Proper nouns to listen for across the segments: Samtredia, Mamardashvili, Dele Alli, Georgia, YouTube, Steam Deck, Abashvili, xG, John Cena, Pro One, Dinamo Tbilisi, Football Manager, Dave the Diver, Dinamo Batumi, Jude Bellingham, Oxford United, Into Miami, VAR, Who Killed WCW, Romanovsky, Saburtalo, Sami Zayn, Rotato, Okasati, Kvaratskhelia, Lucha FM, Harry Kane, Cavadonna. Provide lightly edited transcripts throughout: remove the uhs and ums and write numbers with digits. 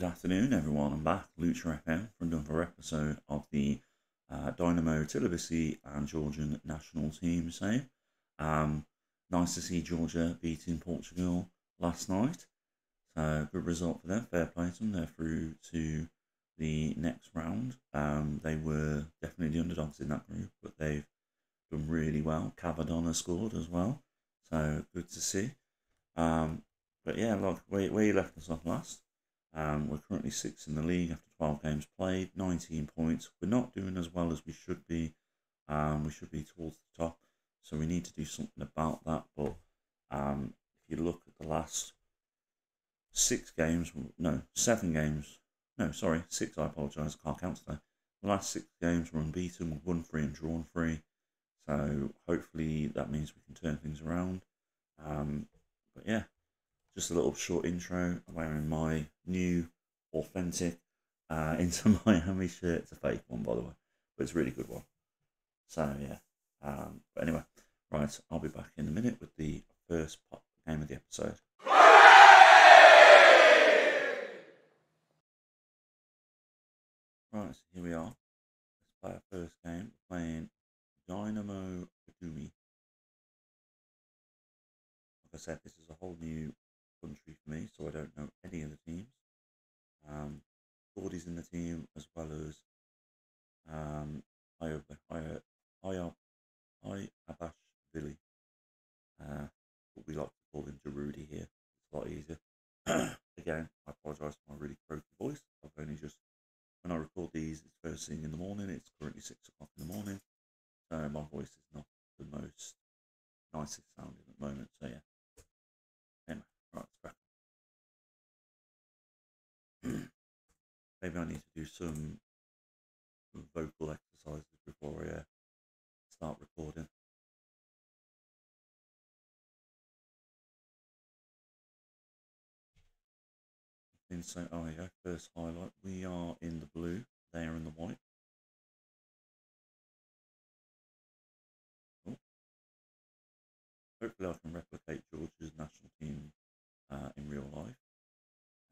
Good afternoon, everyone. I'm back, Lucha FM, for another episode of the Dinamo Tbilisi and Georgian national team save. Nice to see Georgia beating Portugal last night. So good result for them. Fair play to them. They're through to the next round. They were definitely the underdogs in that group, but they've done really well. Cavadonna scored as well, so good to see. But yeah, look, where you left us off last. We're currently 6th in the league after 12 games played, 19 points. We're not doing as well as we should be. We should be towards the top, so we need to do something about that. But if you look at the last 6 games, I apologise, I can't count today. The last 6 games were unbeaten, we've won 3 and drawn 3. So hopefully that means we can turn things around. But yeah, just a little short intro. I'm wearing my new, authentic Into Miami shirt. It's a fake one, by the way, but it's a really good one. So yeah, but anyway, right, I'll be back in a minute with the first pop game of the episode. Right, so here we are. Let's play our first game. We're playing Dinamo Batumi. Like I said, this is a whole new country for me, so I don't know any of the teams. Gordy's in the team, as well as Abashvili. But we like to call him Rudy here. It's a lot easier. Again, I apologise for my really croaky voice. I've only just... When I record these, it's first thing in the morning. It's currently 6 o'clock in the morning, so my voice is not the most nicest sounding at the moment. So yeah. Anyway, right, let's crack. Maybe I need to do some vocal exercises before I start recording. So, oh yeah, first highlight. We are in the blue, they are in the white. Cool. Hopefully I can replicate Georgia's national team in real life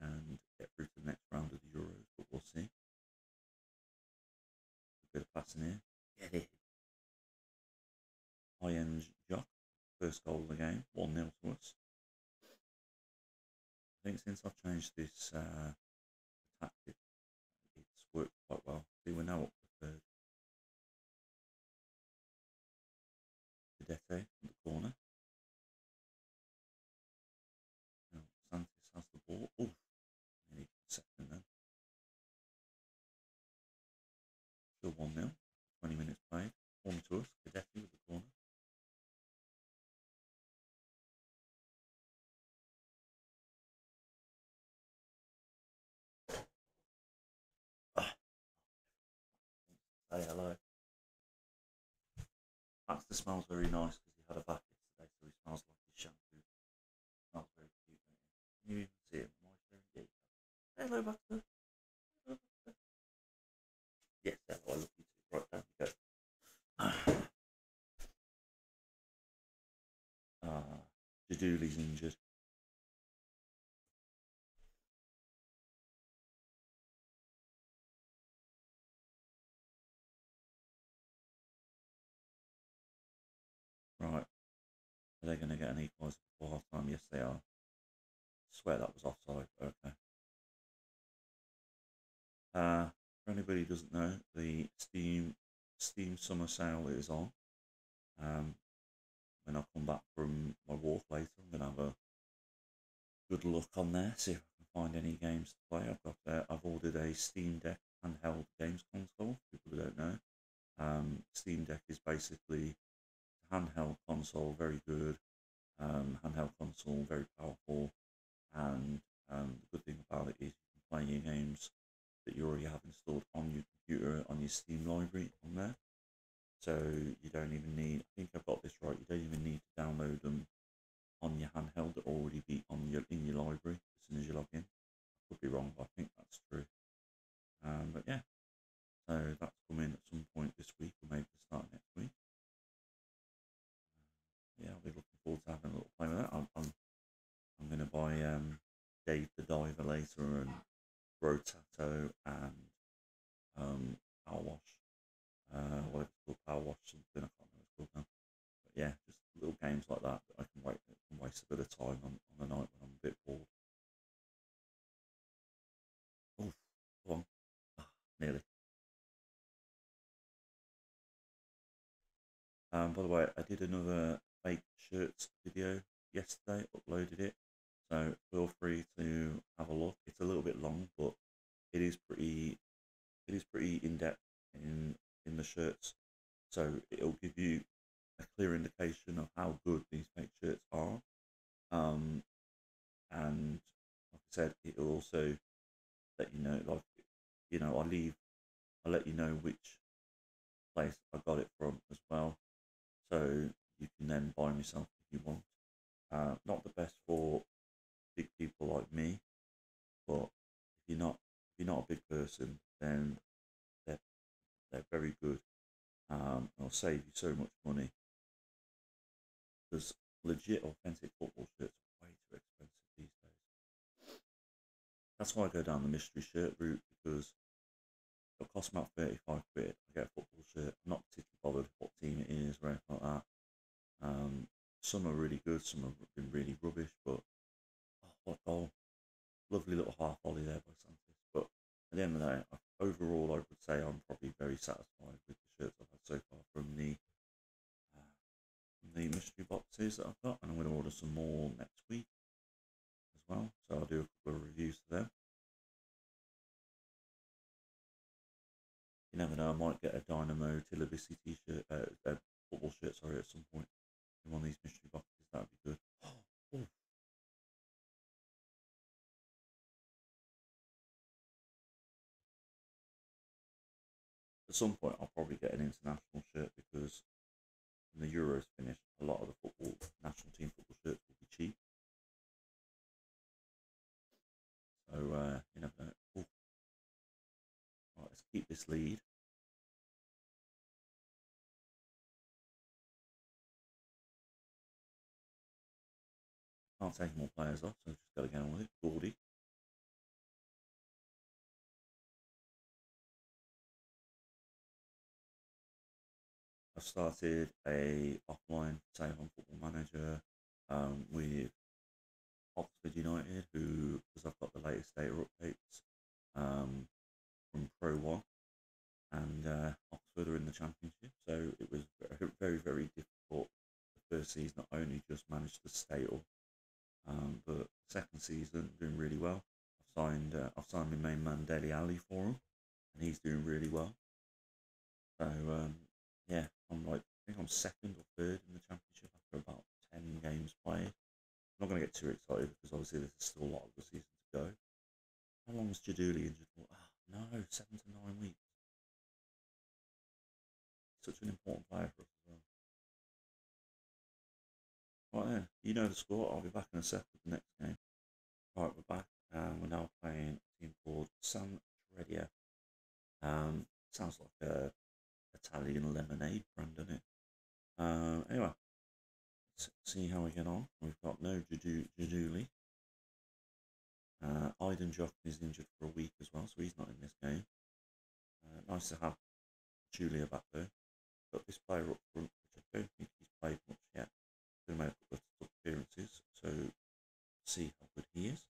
and get through to the next round of the Euros, but we'll see. A bit of passing here. Get it. Ian Jock, first goal of the game, 1-0 to us. I think since I've changed this tactic, it's worked quite well. See, we're now up to 3rd. Cadete in the corner. Now, Santis has the ball. Oh, he needs a second then. Still 1-0. 20 minutes played. One to us. Cadete with the corner. Say hello. Baxter smells very nice because he had a bath yesterday, so he smells like his shampoo. Smells very cute. Can you even see him? Say hello, Baxter. Hello, Baxter. Yes, that's what I look at. Right, down we go. Jadooli's injured. They're going to get an equaliser before half time. Yes, they are. I swear that was offside. Okay. For anybody who doesn't know, the Steam summer sale is on. When I come back from my walk later, I'm going to have a good look on there, see if I can find any games to play. I've ordered a Steam Deck handheld games console. For people who don't know, Steam Deck is basically handheld console, very good, handheld console, very powerful, and the good thing about it is you can play your games that you already have installed on your computer, on your Steam library on there, so you don't even need, I think I've got this right, you don't even need to download them on your handheld, they'll already be on your in your library as soon as you log in. I could be wrong, but I think that's true. But yeah, so that's coming at some point this week, or maybe the start of next week. Yeah, I'll be looking forward to having a little play with that. I'm going to buy Dave the Diver later and Rotato and Power Wash, whatever it's called, Power Wash something, I can't remember what it's called now. But yeah, just little games like that that I can, waste a bit of time on the night when I'm a bit bored. Oof, come on. Ah, nearly. By the way, I did another fake shirts video yesterday, uploaded it, so feel free to have a look. It's a little bit long, but it is pretty in depth in the shirts, so it'll give you a clear indication of how good these fake shirts are. And like I said, it'll also let you know, like, you know, I'll let you know which place I got it from as well, so you can then buy them yourself if you want. Not the best for big people like me, but if you're not a big person, then they're very good. I'll save you so much money. Because legit authentic football shirts are way too expensive these days. That's why I go down the mystery shirt route, because it'll cost about 35 quid. I get a football shirt. I'm not particularly bothered what team it is or anything like that. Some are really good, some have been really rubbish, but oh, what a goal. Lovely little half volley there by Santos. But at the end of the day, overall I would say I'm probably very satisfied with the shirts I've had so far from the mystery boxes that I've got, and I'm going to order some more next week as well, so I'll do a couple of reviews for them. You never know, I might get a Dinamo Tbilisi t-shirt, a football shirt, sorry, at some point in one of these mystery boxes. That would be good. Oh. At some point I'll probably get an international shirt, because when the Euros finish, a lot of the football, national team football shirts will be cheap. So, you never know. Ooh. Right, let's keep this lead. Can't take more players off, so I've just got to get on with it. Gordy. I've started a offline save on Football Manager with Oxford United, who, because I've got the latest data updates from Pro One, and Oxford are in the Championship, so it was very, very difficult. The first season, I only just managed to stay up, but the second season doing really well. I've signed my main man Dele Alli for him, and he's doing really well. So yeah, I think I'm second or third in the Championship after about 10 games played. I'm not going to get too excited, because obviously there's still a lot of the season to go. How long was Jaduli injured for? Oh, no, 7 to 9 weeks. Such an important player for us as well. Right then, you know the score. I'll be back in a sec for the next game. Right, we're back, and we're now playing a team called Samtredia. Sounds like a Italian lemonade brand, isn't it? Anyway, let's see how we get on. We've got no Jaduli. Aiden Jock is injured for a week as well, so he's not in this game. Nice to have Julia back though. Got this player up front, which I don't think he's played much yet. He's made a couple of appearances, so see how good he is.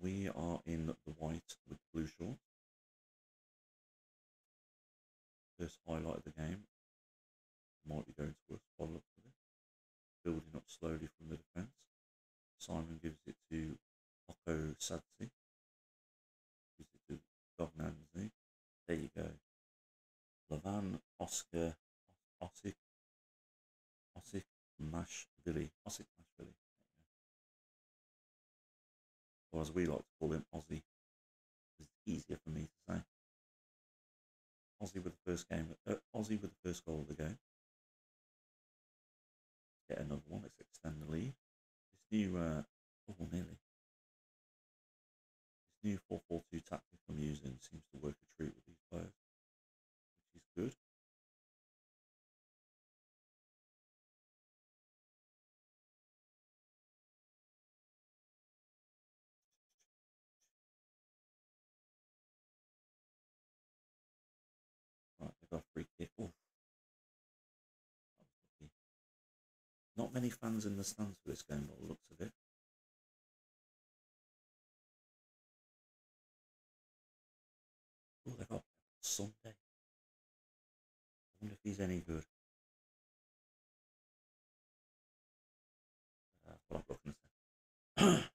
We are in the white with blue shorts. First highlight of the game. Might be going to us by the look of it. Building up slowly from the defence. Simon gives it to Oko Sadzi. Gives it to Dognanzi. There you go. Lavan Oscar Osik Mashvili. Osik Mashvili. Or as we like to call him, Aussie. It's easier for me to say. Aussie with the first game. Aussie with the first goal of the game. Get another one. Let's extend the lead. This new This new 4-4-2 tactic I'm using seems to work a treat with these players, which is good. Not many fans in the stands for this game, by the looks of it. Oh, they've got Sunday. I wonder if he's any good. Well, I'm looking at that.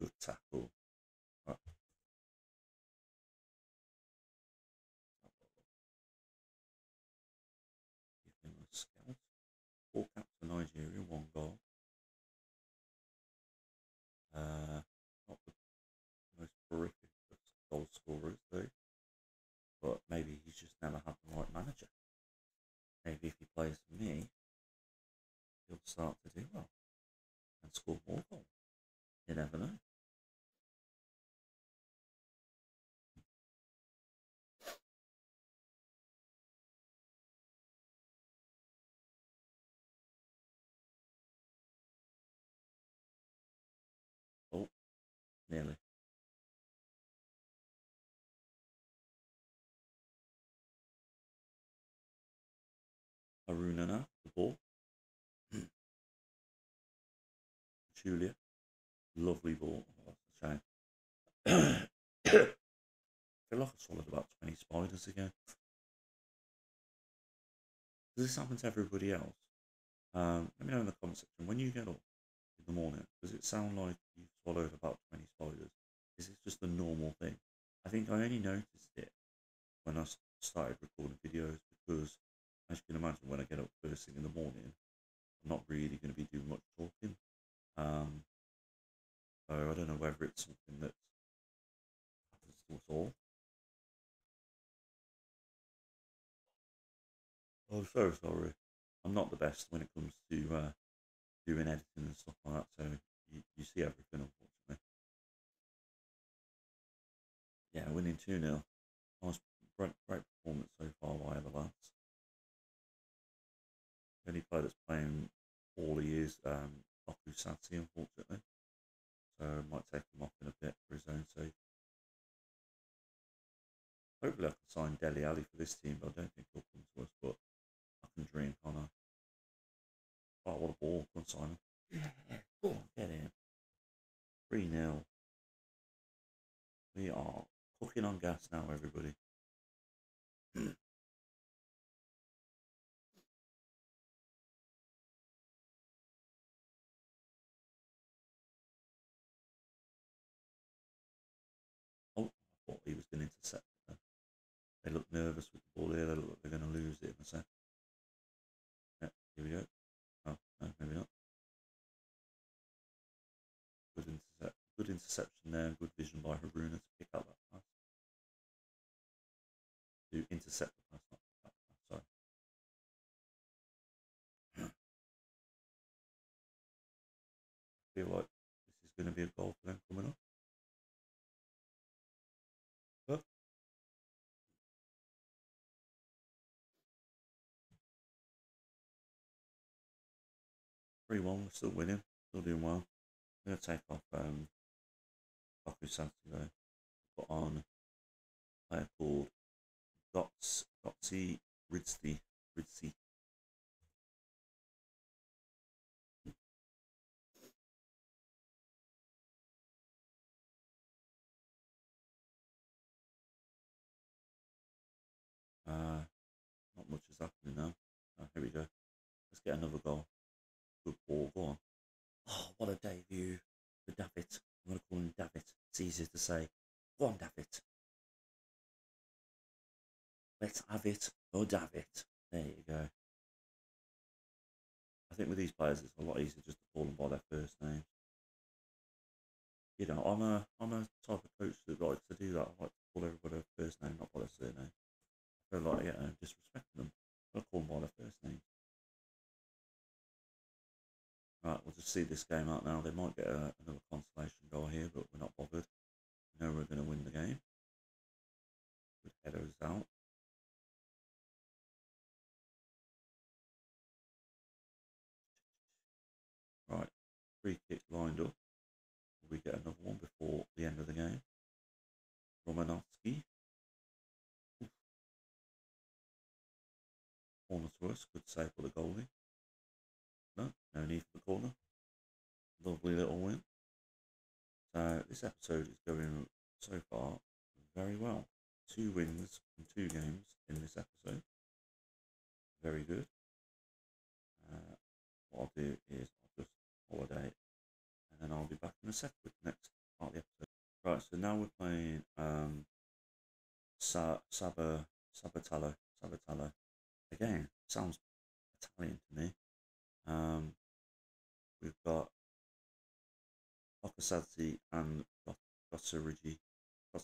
Good tackle. Four caps for Nigeria, one goal. Not the most horrific of goal scorers, though. But maybe he's just never had the right manager. Maybe if he plays me, he'll start to do well and score more goals. You never know. Nearly. Arunana, the ball. Julia, lovely ball. Oh, that's a shame. I feel like I swallowed about 20 spiders again. Does this happen to everybody else? Let me know in the comment section when you get up in the morning. Does it sound like you swallowed about 20 spiders? Is it just a normal thing? I think I only noticed it when I started recording videos, because as you can imagine, when I get up first thing in the morning, I'm not really going to be doing much talking. So I don't know whether it's something that happens to us all. Oh, I'm so sorry. I'm not the best when it comes to doing editing and stuff like that, so you see everything, unfortunately. Yeah, winning 2-0. Nice, great performance so far by the lads. The only player that's playing poorly is Okusati, unfortunately. So I might take him off in a bit for his own sake. Hopefully I can sign Dele Alli for this team, but I don't think he'll come to us, but I can dream, can't I? Oh, what a ball. Come on, Simon. Yeah. Go on, get in. 3-0. We are cooking on gas now, everybody. Oh, I thought he was going to intercept them. They look nervous with the ball here. They look like they're going to lose it in a sec. Yep, here we go. No, maybe not. Good interception there. Good vision by Haruna to pick up that pass. To intercept the pass, not pick up the pass. Sorry. I feel like this is going to be a goal for them coming up. But 3-1. We're still winning. Still doing well. I'm going to take off Kakusaki though, put on a player called Gotsi Ridsty. Not much is happening now. Oh, here we go. Let's get another goal. Good ball, go on. Oh, what a debut for David. I'm going to call him David. It's easier to say. Go on, David. Let's have it. Go, David. There you go. I think with these players, it's a lot easier just to call them by their first name. You know, I'm a type of coach that likes to do that. I like to call everybody their first name, not by their surname. I feel like, yeah, I'm disrespecting them. I call them by their first name. Right, we'll just see this game out now. They might get another consolation goal here, but we're not bothered. We know we're going to win the game. Good headers out. Right, free kick lined up. Will we get another one before the end of the game? Romanovsky, Corner's worse. Good save for the goalie. No need for the corner. Lovely little win. So this episode is going so far very well. 2 wins from 2 games in this episode. Very good. What I'll do is I'll just holiday and then I'll be back in a second with the next part of the episode. Right, so now we're playing Saburtalo. Again, sounds Italian to me. We've got Okasati and Kvaratskhelia up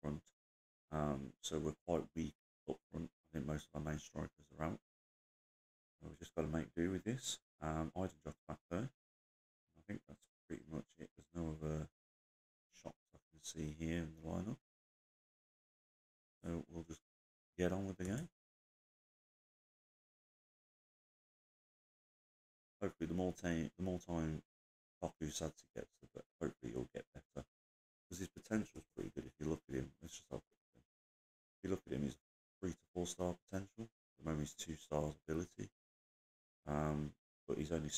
front. So we're quite weak up front. I think most of our main strikers are out. We've just got to make do with this. I didn't drop back though. I think that's pretty much it. There's no other shots I can see here in the lineup. So we'll just get on with the game. Hopefully, the more time Okasati gets, the better. Hopefully, he'll get better because his potential is pretty good. If you look at him, let's just have a look at him. If you look at him, he's 3 to 4 star potential. At the moment, he's 2 stars ability. But he's only 1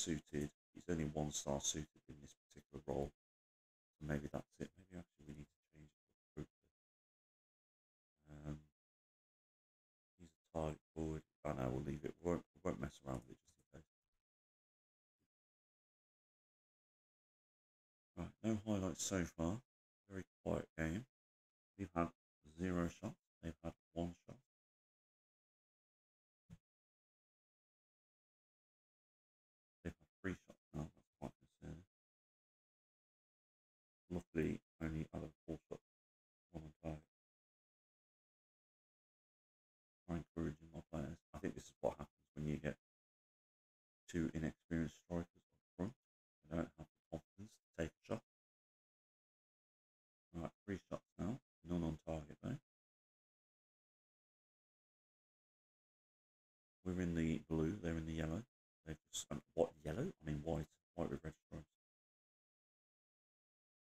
star suited in this particular role. So maybe that's it. Maybe actually we need to change it to the he's a target forward. I know we'll leave it. We won't mess around with it just in case. Right, no highlights so far. Very quiet game. We've had 0 shots. They've had 1 shot. Luckily, only other 4 shots on the target. I'm encouraging my players. I think this is what happens when you get 2 inexperienced strikers up front. They don't have the confidence to take a shot. Alright, 3 shots now. None on target though. We're in the blue, they're in the yellow. They've just, what yellow? I mean white. White with red stripes.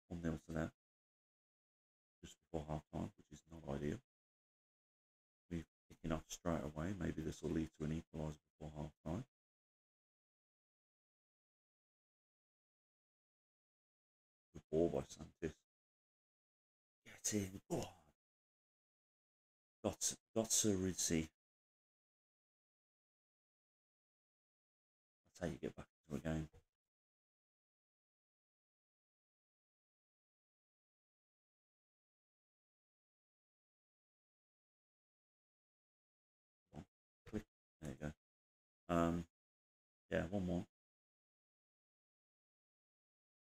1-0 to them, just before half time, which is not ideal. We're kicking off straight away. Maybe this will lead to an equaliser before half time. Good ball by Santis. Get in. Oh. Got Sir Rizzi. That's how you get back into a game. There you go. Yeah, 1-1.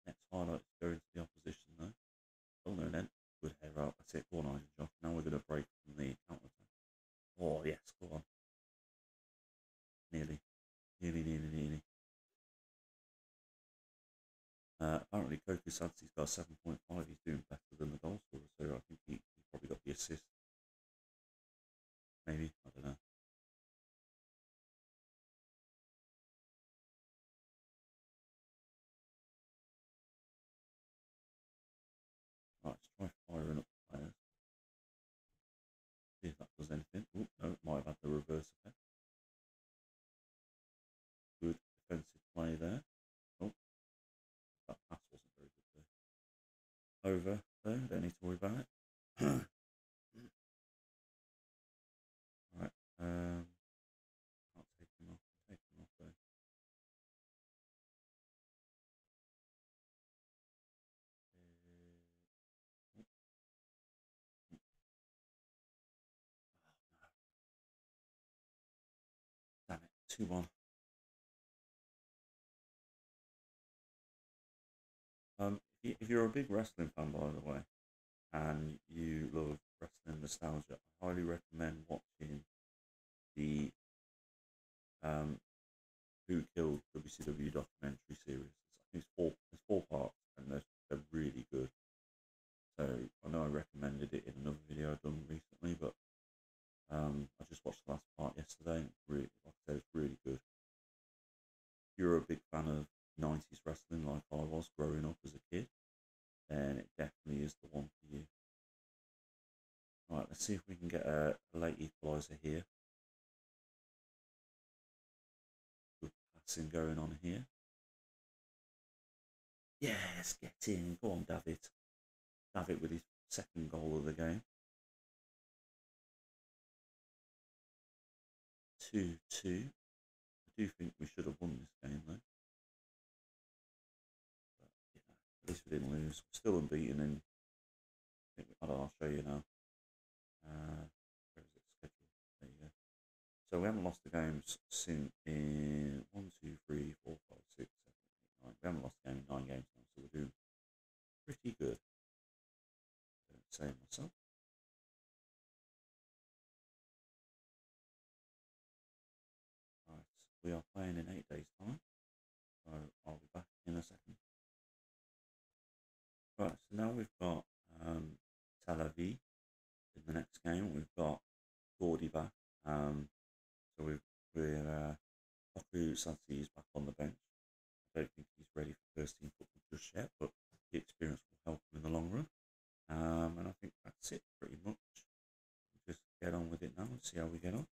Next highlight is going to the opposition though. Oh no, then good hair out. That's it. One item job. Now we're going to break from the counter attack. Oh yes, go on. Nearly. Apparently, Kvaratskhelia got 7.5. He's doing better than the goal scorer, so I think he probably got the assist. Maybe, I don't know. Right, let's try firing up the players. See if that does anything. Oh, no, it might have had the reverse effect. Good defensive play there. Oh, that pass wasn't very good there. Over there, don't need to worry about it. Right, I'll take him off there. Damn it, 2-1. If you're a big wrestling fan, by the way, and you love wrestling nostalgia, I highly recommend watching the Who Killed WCW documentary series. It's four parts, and they're really good. So I know I recommended it in another video I've done recently, but I just watched the last part yesterday, and really, like I said, it's really good. If you're a big fan of 90s wrestling like I was growing up as a kid, then it definitely is the one for you. Right, let's see if we can get a late equaliser here. relaxing going on here. Yes, get in. Go on, David. David with his second goal of the game. 2-2. I do think we should have won this game, though. But, you know, at least we didn't lose. We're still unbeaten, and I think we, I'll show you now. Where is it scheduled? There you go. So we haven't lost the games since in 1, 2, 3, 4, 5, 6, 7, 8, 9. We haven't lost the game in 9 games now, so we're doing pretty good. Don't say myself. We are playing in 8 days' time, so I'll be back in a second. Right, so now we've got Talavi in the next game. We've got Gordy back. So we're Oku Santi is back on the bench. I don't think he's ready for first team football just yet, but the experience will help him in the long run. And I think that's it pretty much. We'll just get on with it now and see how we get on.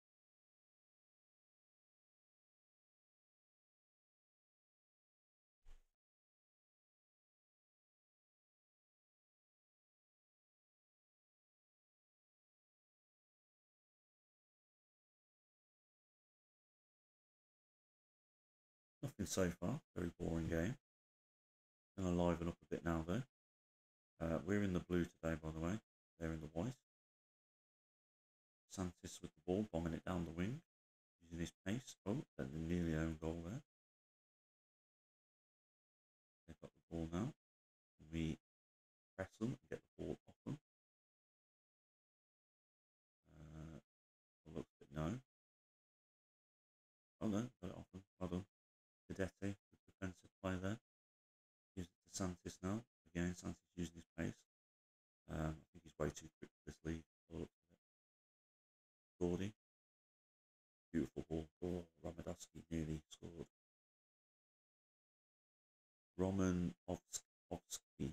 Nothing so far, very boring game. Gonna liven up a bit now though. We're in the blue today, by the way. They're in the white. Santis with the ball, bombing it down the wing, using his pace. Oh, that's nearly own goal there. They've got the ball now. We press them and get the ball off them. Look, but no. Oh no, got it off them. Well done. Good defensive play there. Gives it to Santis now. Again, Santis using his pace. I think he's way too quick for this league. Gordy. Beautiful ball. Oh, Ramadovsky nearly scored. Romanovsky.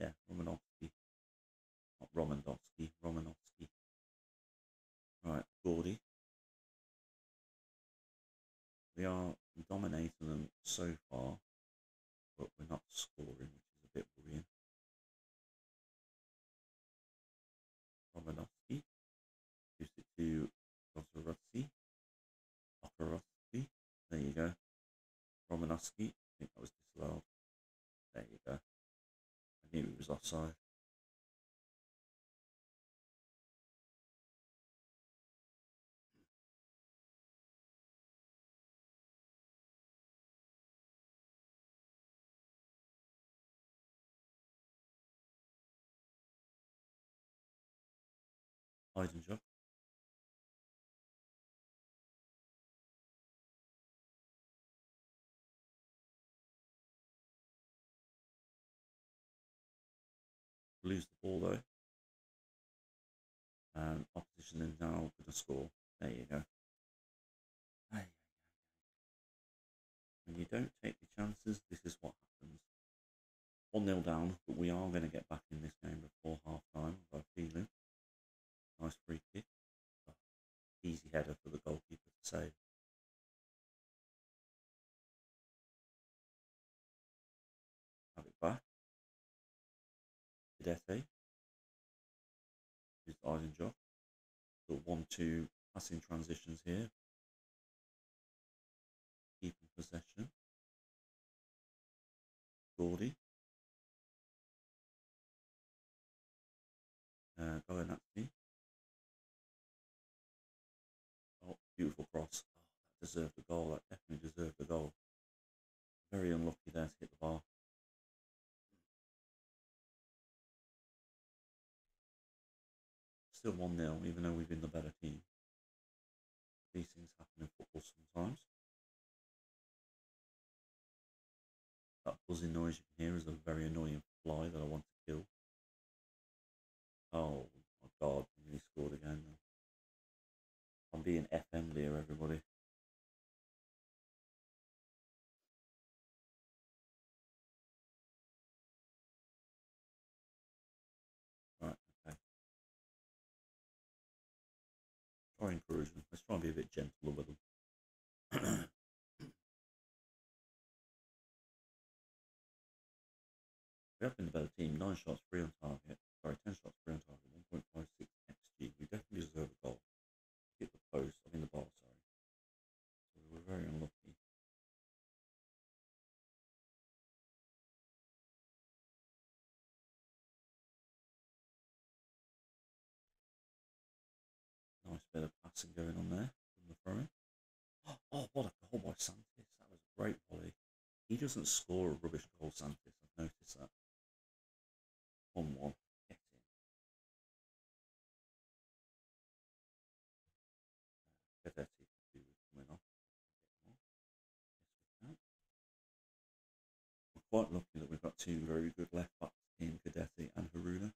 Yeah, Romanovsky. Not Romanovsky. Romanovsky. Right, Gordy. We are dominating them so far, but we're not scoring, which is a bit worrying. Romanovsky gives it to Okarowski. Okarowski, there you go. Romanovsky, I think that was disallowed. There you go. I knew it was offside. Hiding job. Lose the ball though. Opposition is now going to score. There you go. When you don't take the chances, this is what happens. 1-0 down, but we are going to get back in this game before half time, I've got a feeling. Nice free kick. Easy header for the goalkeeper to save. Have it back. Cadete. Here's the island job. Got 1-2 passing transitions here. Keeping possession. Gordy. Going at me. Beautiful cross. Oh, that deserved the goal. That definitely deserved the goal. Very unlucky there to hit the bar. Still 1-0, even though we've been the better team. These things happen in football sometimes. That buzzing noise you can hear is a very annoying fly that I want to kill. Oh my god, we really scored again now. I'm being FM there, everybody. Right, okay. Try and encourage them. Let's try and be a bit gentler with them. We have been a better team. 10 shots, 3 on target, 1.56 XG. We definitely deserve a goal. Hit the post, I mean the bar, sorry. So we were very unlucky. Nice bit of passing going on there from the throw-in. Oh, what a goal by Santis. That was a great volley. He doesn't score a rubbish goal, Santis. I've noticed that. 1-1. Get in. Cadetti can do with coming off. We're quite lucky that we've got two very good left backs in Cadetti and Haruna.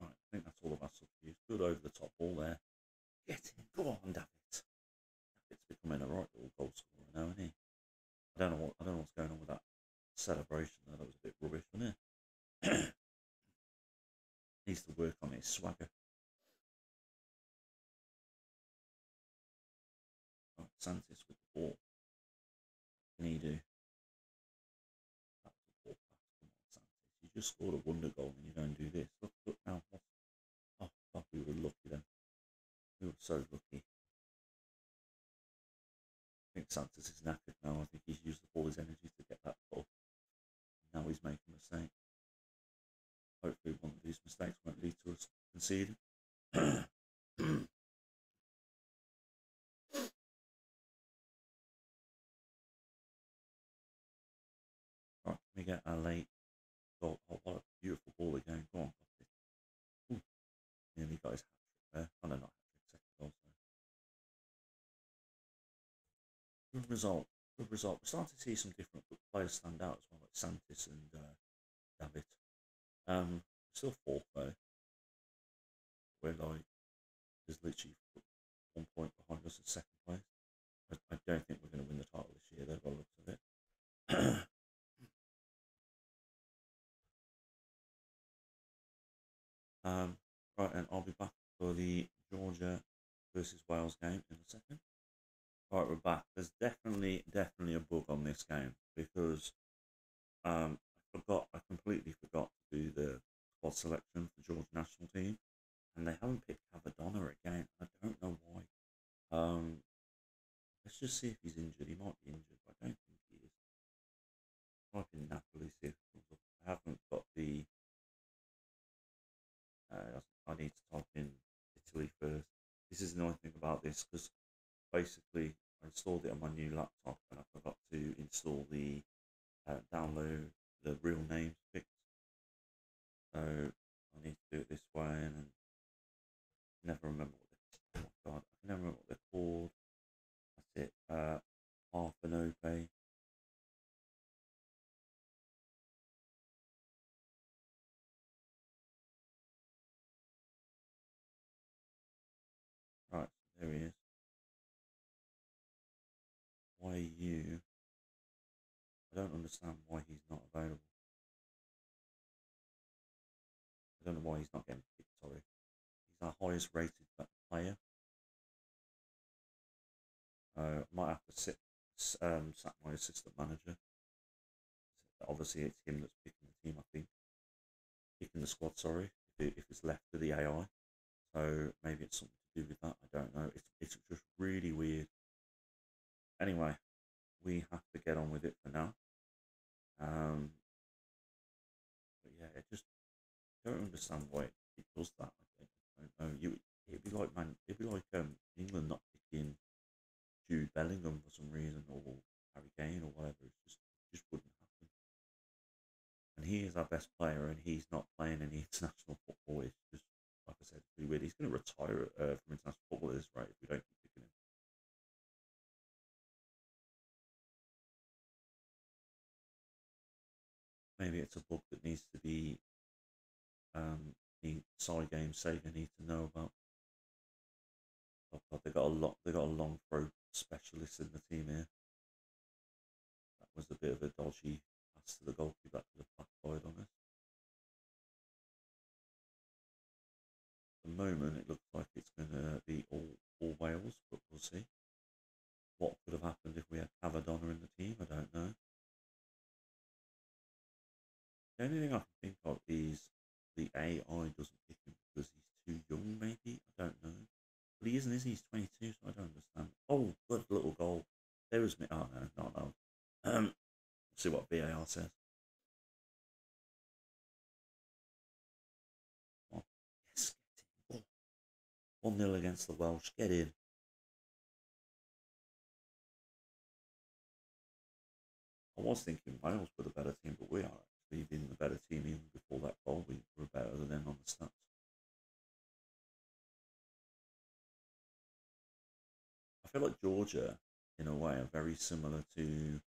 Right, I think that's all of our substitutes. Good over the top ball there. Get in. Go on, Davitt. Davitt's becoming a right little goal scorer now, isn't he? I don't know what's going on with that celebration there. That was a bit rubbish, wasn't it? Needs to work on his swagger. Right, Santis with the ball. What can he do? That's the ball pass. Come on, Santis. You just scored a wonder goal and you don't do this. Look, look now. Oh, God, we were lucky then. We were so lucky. I think Santos is knackered now. I think he's used up all his energy to get that goal. Now he's making a mistake. Hopefully one of these mistakes won't lead to us conceding. Right, we get a late goal. Oh, what a beautiful ball again. Go on. Ooh, nearly got his hat-trick there. Oh, no, not hat-trick, second goal. Good result, good result. We're starting to see some different players stand out as well, like Santis and Davitt. Still fourth though. We're like, there's literally 1 point behind us at second place. I don't think we're going to win the title this year though, by the looks of it. Right, and I'll be back for the Georgia versus Wales game in a second. Right, we're back. There's definitely a bug on this game because I completely forgot to do the squad selection for the Georgia national team, and they haven't picked Cavadonna again. I don't know why. Let's just see if he's injured. He might be injured, but I don't think he is. Might be Napoli. See if it comes up. I haven't got the. I need to type in Italy first. This is the annoying thing about this because. Basically, I installed it on my new laptop and I forgot to install the download the real names fix. So I need to do it this way and never remember what they're called. I can never remember what they're called. That's it. Arfanope. Right, there he is. I don't understand why he's not available. I don't know why he's not getting picked, sorry. He's our highest rated player. Might have to sack my assistant manager. Obviously it's him that's picking the team, I think. Picking the squad, sorry, if it's left to the AI. So maybe it's something to do with that, I don't know. It's just really weird. Anyway, we have to get on with it for now. But yeah, I just don't understand why it does that. I don't know. It'd be like England not picking Jude Bellingham for some reason, or Harry Kane, or whatever. It just wouldn't happen. And he is our best player, and he's not playing any international football. It's just like I said, it's pretty weird. He's going to retire from international football at this rate if we don't keep picking him. Maybe it's a bug that needs to be the side game Sega need to know about. Oh God, they got a long throw specialist in the team here. That was a bit of a dodgy pass to the goalkeeper. That could have backfired on us. At the moment it looks like it's gonna be all Wales, but we'll see. what could have happened if we had Cavadonna in the team. I don't know. The only thing I can think of is the AI doesn't pick him because he's too young, maybe. I don't know. But he isn't, is he? He's 22, so I don't understand. Oh, good little goal. There was me. Oh, no, not allowed. Let's see what VAR says. Oh, yes, get in. 1-0 against the Welsh. Get in. I was thinking Wales were the better team, but we are actually being the better team even before that goal. We were better than them on the stats. I feel like Georgia, in a way, are very similar to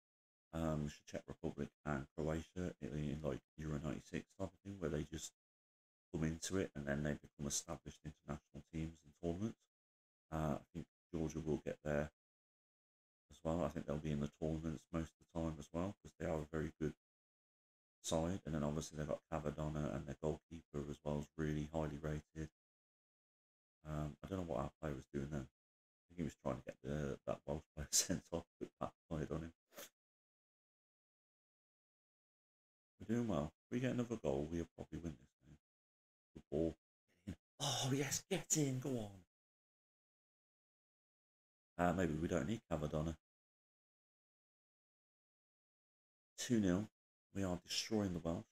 Czech Republic and Croatia in like Euro 96 type of thing, where they just come into it and then they become established international teams and tournaments. I think Georgia will get there as well. I think they'll be in the tournaments most of the time as well, because they are a very good side. And then obviously they've got Cavadonna and their goalkeeper as well is really highly rated. I don't know what our player was doing then. I think he was trying to get that Welsh player sent off, but backfired on him. We're doing well. If we get another goal, we'll probably win this game. The ball. Get in. Oh, yes, get in. Go on. Maybe we don't need Cavadonna. 2-0. We are destroying the Welsh.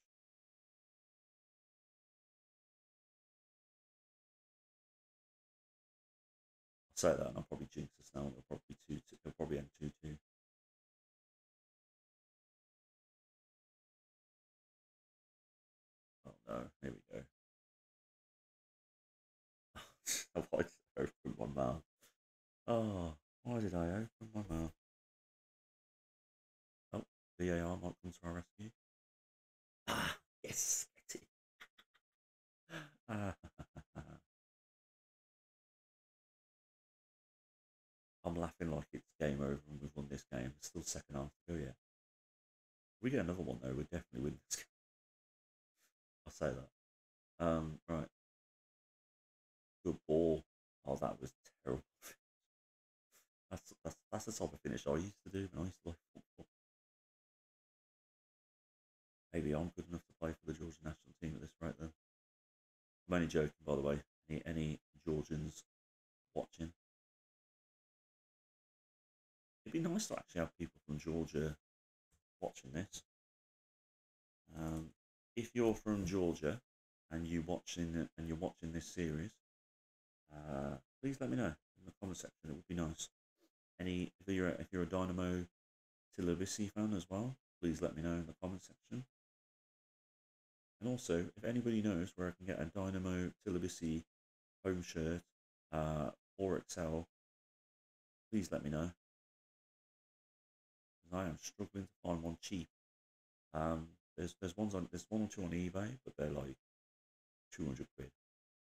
I'll say that and I'll probably jinx us now. It'll probably be 2-2. It'll probably end 2-2. Oh no, here we go. Why did I open my mouth? Oh, why did I open my mouth? Oh, VAR might come to our rescue. Ah, yes, get it. I'm laughing like it's game over and we've won this game. It's still second half to go, yeah. If we get another one, though, we definitely win this game. I'll say that. Right. Good ball. Oh, that was terrible. That's the type of finish I used to do when I used to like football. Maybe I'm good enough to play for the Georgian national team at this rate then. I'm only joking, by the way. Any Georgians watching? It'd be nice to actually have people from Georgia watching this. If you're from Georgia and you're watching this series, please let me know in the comment section. It would be nice. If you're a Dinamo Tbilisi fan as well, please let me know in the comment section. And also, if anybody knows where I can get a Dinamo Tbilisi home shirt or XL, please let me know. I am struggling to find one cheap. There's one or two on eBay, but they're like 200 quid.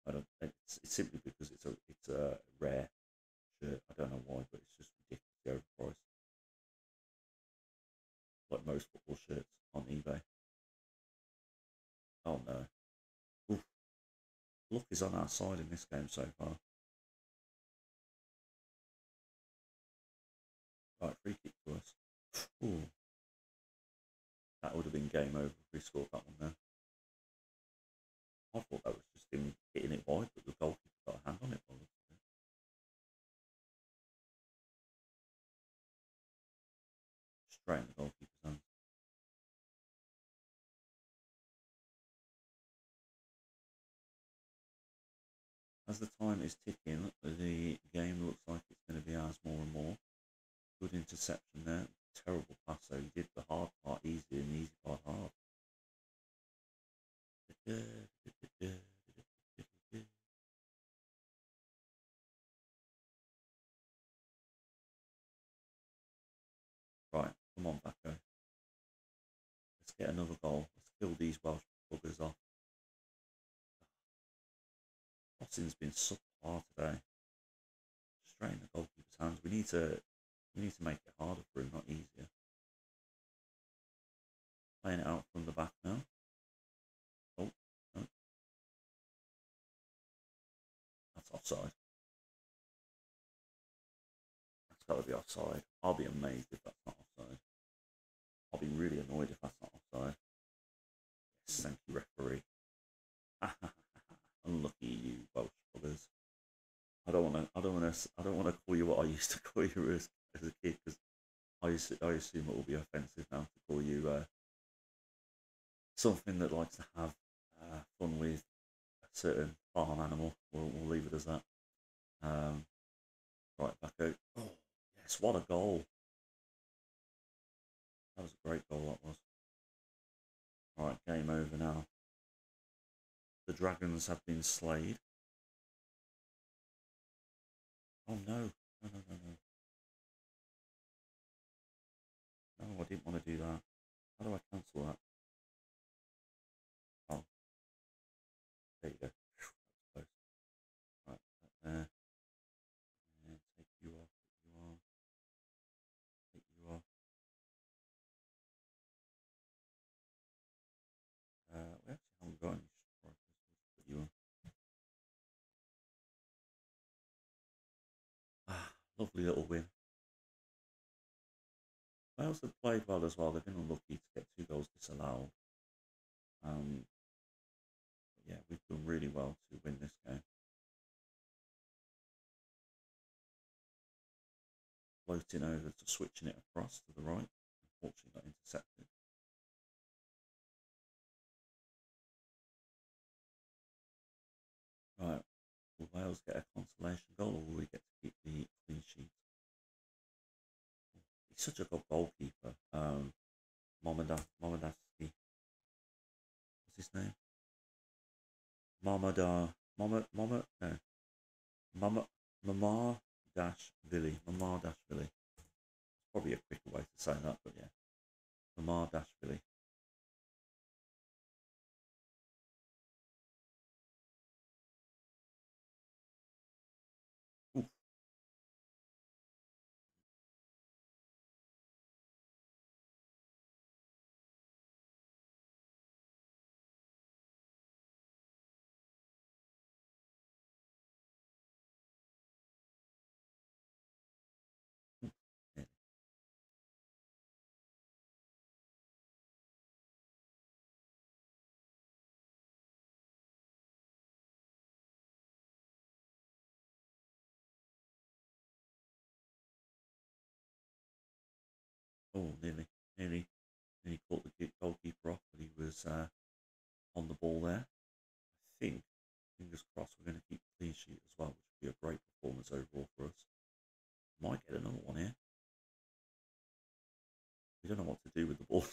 I don't. It's simply because it's a rare shirt. I don't know why, but it's just ridiculously overpriced. Like most football shirts on eBay. Oh no! Oof. Luck is on our side in this game so far. Right, free kick for us. Ooh. That would have been game over if we scored that one there. I thought that was just him hitting it wide, but the goalkeeper got a hand on it. Straight in the goalkeeper's hand. As the time is ticking, the game looks like it's going to be ours more and more. Good interception there. Terrible pass, so he did the hard part easy and the easy part hard. Right, come on, Backo. Let's get another goal. Let's kill these Welsh buggers off. Austin's been so hard today. Straight in the goalkeeper's hands. We need to make it harder for him, not easier. Playing it out from the back now. Oh, no. That's offside. That's got to be offside. I'll be amazed if that's not offside. I'll be really annoyed if that's not offside. Yes, thank you, referee. Unlucky you Welsh brothers. I don't want to call you what I used to call you as a kid, because I assume it will be offensive now to call you something that likes to have fun with a certain farm animal. We'll leave it as that. Right back out. Oh yes, what a goal! That was a great goal. That was. Right, game over now. The dragons have been slayed. Oh no! No! No! No! No! No, I didn't want to do that. How do I cancel that? Oh, there you go. Right, right there. And take you off. Take you off. We actually haven't got any. Lovely little win. Wales have played well as well. They've been unlucky to get 2 goals disallowed. Yeah, we've done really well to win this game. Floating over to switching it across to the right. Unfortunately, got intercepted. Right. Will Wales get a consolation goal, or will we get to keep the clean sheet? He's such a good goalkeeper. Mamardashvili. What's his name? Mamardashvili. It's probably a quicker way to say that, but yeah. Mamardashvili. Oh, nearly caught the goalkeeper off, but he was on the ball there. I think, fingers crossed, we're going to keep the clean sheet as well, which would be a great performance overall for us. Might get another one here. We don't know what to do with the ball.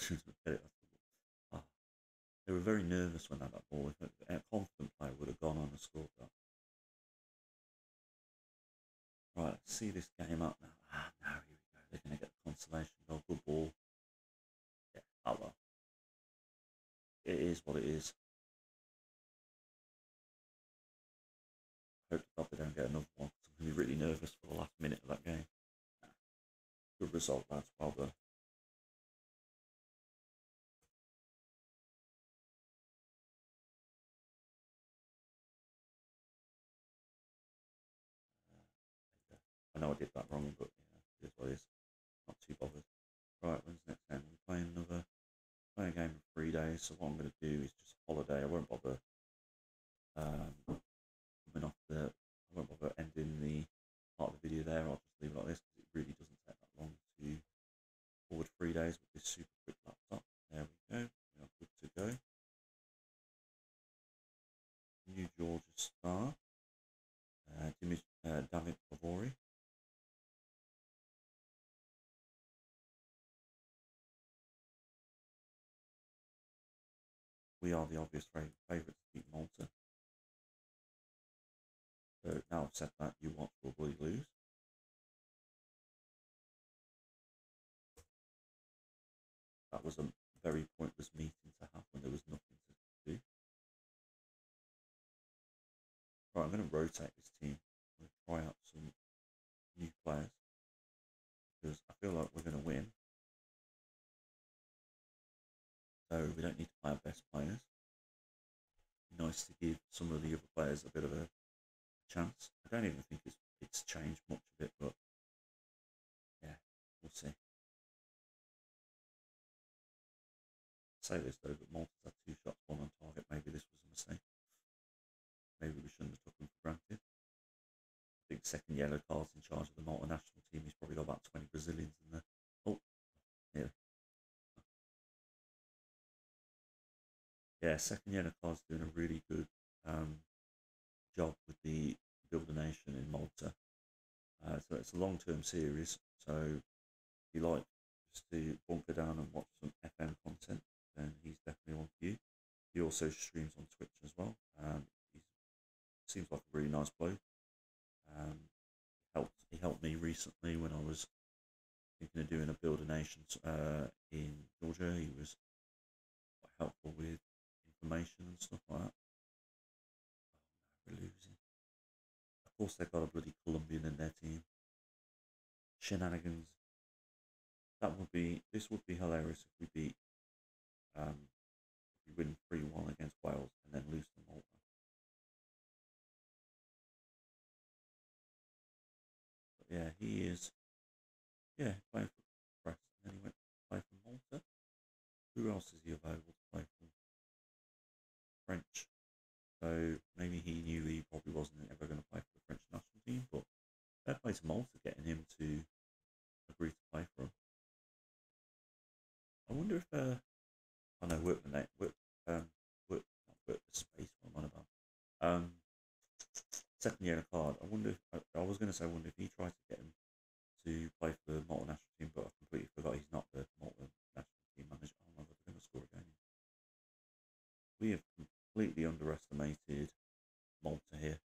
They were very nervous when they had that ball. If a confident player would have gone on and scored that. Right, let's see this game up now. Ah, no, he was. They're going to get the consolation goal. Good ball. Yeah, oh well. It is what it is. I hope to God they don't get another one. I'm going to be really nervous for the last minute of that game. Good result, lads. Well done. I know I did that wrong, but yeah, it is what it is. Not too bothered. Right, when's the next game? We're playing a game in 3 days, so what I'm going to do is just holiday. I won't bother ending the part of the video there. I'll just leave it like this, because it really doesn't take that long to forward 3 days with this super quick laptop. There we go. We are good to go. New Georgia Star. David Pavori. We are the obvious favourite to beat Malta. So now I've said that, you won't probably lose. That was a very pointless meeting to have when there was nothing to do. Right, I'm going to rotate this team. I'm going to try out some new players, because I feel like we're going to win. So we don't need to play our best players. Nice to give some of the other players a bit of a chance. I don't even think it's changed much of it, but We'll see. Say this though, but Malta's had 2 shots, 1 on target. Maybe this was a mistake. Maybe we shouldn't have took them for granted. I think second yellow card's in charge of the Malta national team. He's probably got about 20 Brazilians in there. Oh, yeah. Yeah, second yellow card's doing a really good job with the Build a Nation in Malta. So it's a long-term series, so if you like just to bunker down and watch some FM content, then he's definitely one for you. He also streams on Twitch as well. He seems like a really nice bloke. He helped me recently when I was thinking of doing a Build a Nation in Georgia. He was quite helpful with information and stuff like that. Oh, no, we're losing. Of course, they've got a bloody Colombian in their team. Shenanigans. That would be, this would be hilarious if we beat, if we win 3-1 against Wales and then lose to Malta. But yeah, he is, yeah, playing for Preston, and he went to play for Malta. Who else is he available to play for? French. So maybe he knew he probably wasn't ever going to play for the French national team, but fair play to Malta getting him to agree to play for him. I wonder if I know second yellow card. I wonder if I was going to say, I wonder if he tried to get him to play for the Malta national team, but I completely forgot he's not the Malta national team manager. Oh my God, they're going to score again. We have completely underestimated Malta here.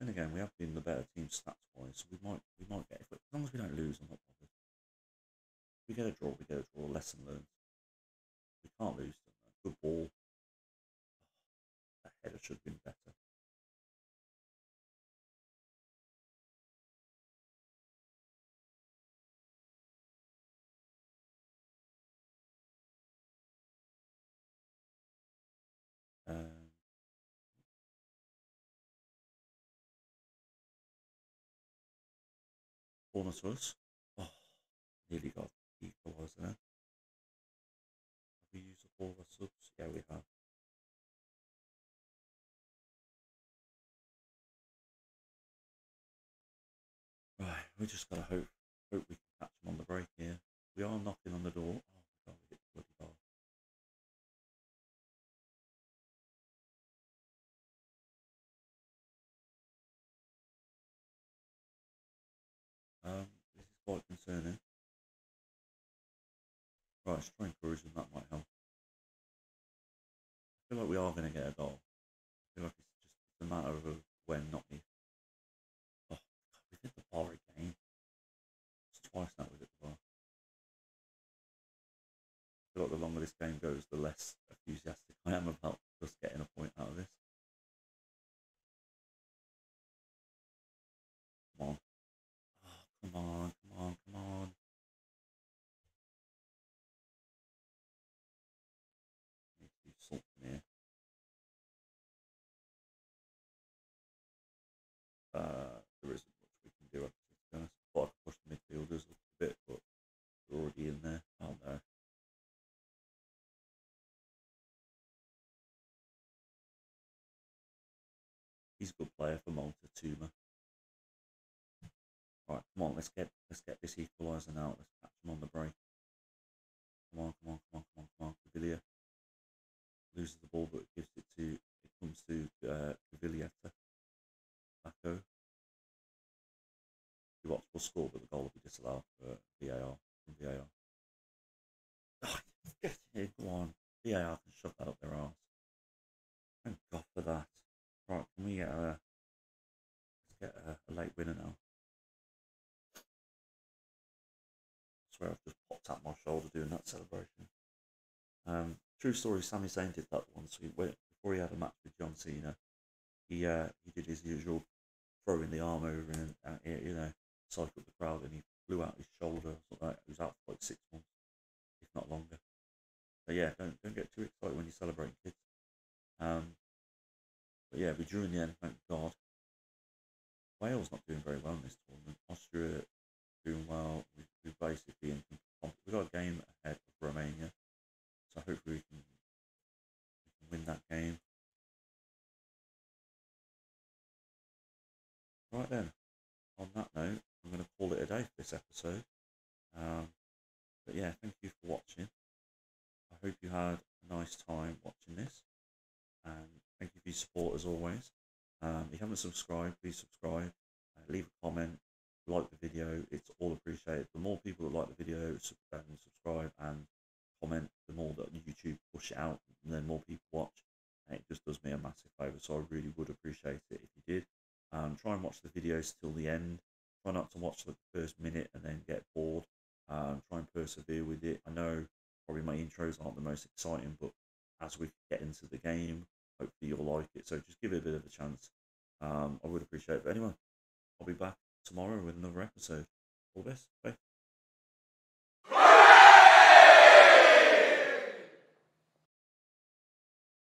And again, we have been the better team stats wise, so we might get it, but as long as we don't lose, I'm not bothered. If we get a draw, we get a draw, lesson learned. We can't lose them though. Good ball. That header should have been better. Corner to us. Oh, nearly got equaliser there. Have we used up all the subs? Yeah, we have. Right, we just gotta hope we can catch them on the break here. We are knocking on the door. Oh my God, we hit the bloody bar. This is quite concerning. Right, let's try and encourage them, that might help. I feel like we are going to get a goal. I feel like it's just a matter of when, not if. Oh, God, we hit the bar again. It's twice now we hit the bar. I feel like the longer this game goes, the less enthusiastic I am about us getting a point out of this. Come on. Come on, come on, come on. I need to do something here. There isn't much we can do, actually, to be honest. I thought I'd push the midfielders up a bit, but they're already in there. Oh no. He's a good player for Malta, Tuma. Right, come on, let's get this equaliser now. Let's catch them on the break. Come on, come on, come on, come on, come on. Kvaratskhelia loses the ball, but it gives it to, it comes to Kvaratskhelieta. Paco. The Ox will score, but the goal will be disallowed for VAR. From VAR. Get here, come on. VAR can shove that up their arse. Thank God for that. Right, can we get a, let's get a late winner now? Where I've just popped out my shoulder doing that celebration. True story, Sami Zayn did that once. He went, before he had a match with John Cena, he did his usual throwing the arm over and you know, psyched up the crowd, and he blew out his shoulder. Like, he was out for like 6 months, if not longer. But yeah, don't get too excited when you celebrate, kids. But yeah, we drew in the end, thank God. Wales not doing very well in this tournament. Austria doing well. We're basically in complete. We've got a game ahead of Romania, so hopefully we can win that game. Right then, on that note, I'm going to call it a day for this episode. But yeah, thank you for watching. I hope you had a nice time watching this. And thank you for your support as always. If you haven't subscribed, please subscribe. Leave a comment, like the video. It's all appreciated. The more people that like the video, subscribe and comment, the more that YouTube push it out and then more people watch. And it just does me a massive favour, so I really would appreciate it if you did. Try and watch the videos till the end. Try not to watch the first minute and then get bored. Try and persevere with it. I know probably my intros aren't the most exciting, but as we get into the game, hopefully you'll like it. So just give it a bit of a chance. I would appreciate it. But anyway, I'll be back tomorrow with another episode. All the best. Bye.